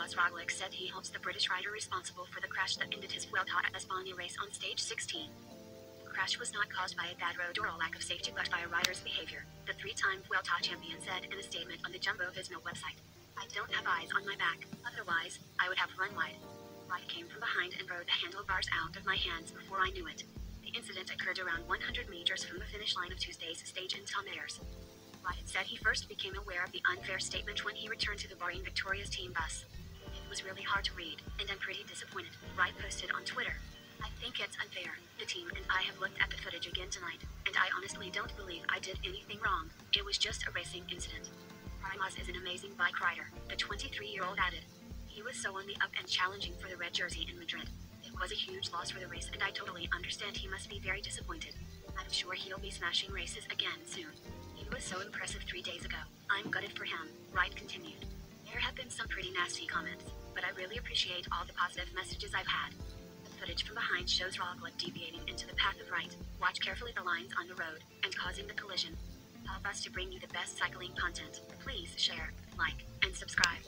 Primož Roglič said he hopes the British rider responsible for the crash that ended his Vuelta a España race on stage 16. The crash was not caused by a bad road or a lack of safety but by a rider's behavior, the three-time Vuelta champion said in a statement on the Jumbo-Visma website. "I don't have eyes on my back, otherwise, I would have run wide. Wright came from behind and rode the handlebars out of my hands before I knew it." The incident occurred around 100 meters from the finish line of Tuesday's stage in Tomares. Wright said he first became aware of the unfair statement when he returned to the Bahrain Victoria's team bus. "It was really hard to read, and I'm pretty disappointed," Wright posted on Twitter. "I think it's unfair. The team and I have looked at the footage again tonight, and I honestly don't believe I did anything wrong. It was just a racing incident." Primož is an amazing bike rider, the 23-year-old added. "He was so on the up and challenging for the red jersey in Madrid. It was a huge loss for the race and I totally understand he must be very disappointed. I'm sure he'll be smashing races again soon. He was so impressive 3 days ago. I'm gutted for him," Wright continued. "There have been some pretty nasty comments, but I really appreciate all the positive messages I've had." Footage from behind shows Roglič deviating into the path of Wright. Watch carefully the lines on the road and causing the collision. Help us to bring you the best cycling content. Please share, like, and subscribe.